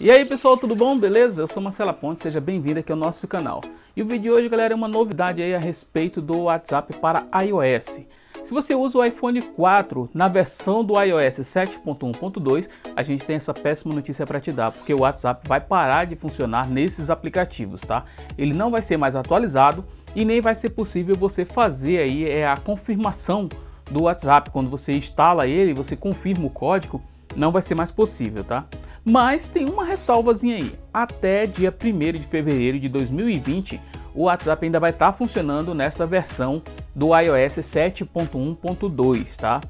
E aí pessoal, tudo bom? Beleza? Eu sou Marcelo Aponte, seja bem-vindo aqui ao nosso canal. E o vídeo de hoje, galera, é uma novidade aí a respeito do WhatsApp para iOS. Se você usa o iPhone 4 na versão do iOS 7.1.2, a gente tem essa péssima notícia para te dar, porque o WhatsApp vai parar de funcionar nesses aplicativos, tá? Ele não vai ser mais atualizado e nem vai ser possível você fazer aí a confirmação do WhatsApp. Quando você instala ele, você confirma o código, não vai ser mais possível, tá? Mas tem uma ressalvazinha aí, até dia 1º de fevereiro de 2020, o WhatsApp ainda vai estar funcionando nessa versão do iOS 7.1.2, tá?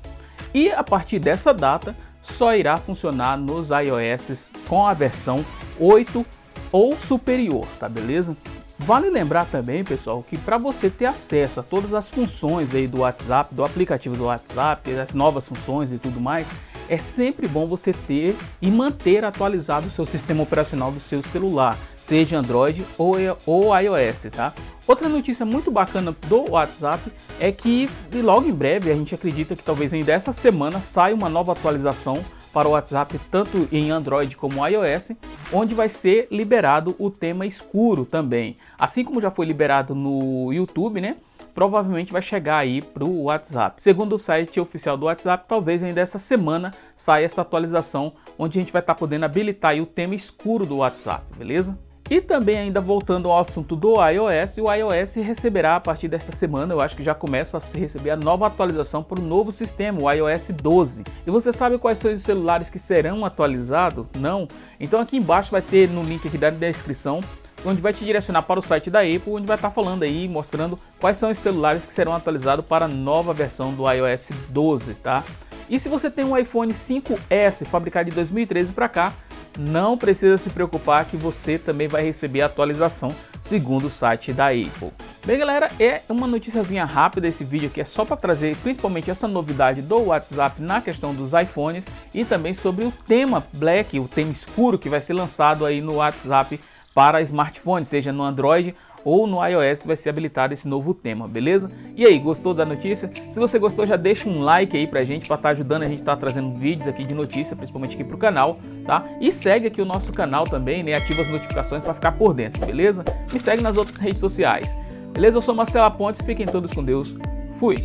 E a partir dessa data, só irá funcionar nos iOS com a versão 8 ou superior, tá, beleza? Vale lembrar também, pessoal, que para você ter acesso a todas as funções aí do WhatsApp, do aplicativo do WhatsApp, as novas funções e tudo mais, é sempre bom você ter e manter atualizado o seu sistema operacional do seu celular, seja Android ou iOS, tá? Outra notícia muito bacana do WhatsApp é que logo em breve, a gente acredita que talvez ainda essa semana saia uma nova atualização para o WhatsApp, tanto em Android como iOS, onde vai ser liberado o tema escuro também. Assim como já foi liberado no YouTube, né? Provavelmente vai chegar aí para o WhatsApp. Segundo o site oficial do WhatsApp, talvez ainda essa semana saia essa atualização, onde a gente vai estar podendo habilitar aí o tema escuro do WhatsApp, beleza? E também ainda voltando ao assunto do iOS, o iOS receberá a partir desta semana, eu acho que já começa a se receber a nova atualização para o novo sistema, o iOS 12. E você sabe quais são os celulares que serão atualizados? Não? Então aqui embaixo vai ter no link aqui da descrição, onde vai te direcionar para o site da Apple, onde vai estar falando aí, mostrando quais são os celulares que serão atualizados para a nova versão do iOS 12, tá? E se você tem um iPhone 5S fabricado de 2013 para cá, não precisa se preocupar que você também vai receber a atualização, segundo o site da Apple. Bem, galera, é uma noticiazinha rápida esse vídeo aqui, é só para trazer principalmente essa novidade do WhatsApp na questão dos iPhones e também sobre o tema Black, o tema escuro que vai ser lançado aí no WhatsApp para smartphones, seja no Android ou no iOS vai ser habilitado esse novo tema, beleza? E aí, gostou da notícia? Se você gostou, já deixa um like aí pra gente, pra estar ajudando a gente a trazendo vídeos aqui de notícia, principalmente aqui pro canal, tá? E segue aqui o nosso canal também, né? Ativa as notificações pra ficar por dentro, beleza? Me segue nas outras redes sociais, beleza? Eu sou Marcelo Aponte, fiquem todos com Deus, fui!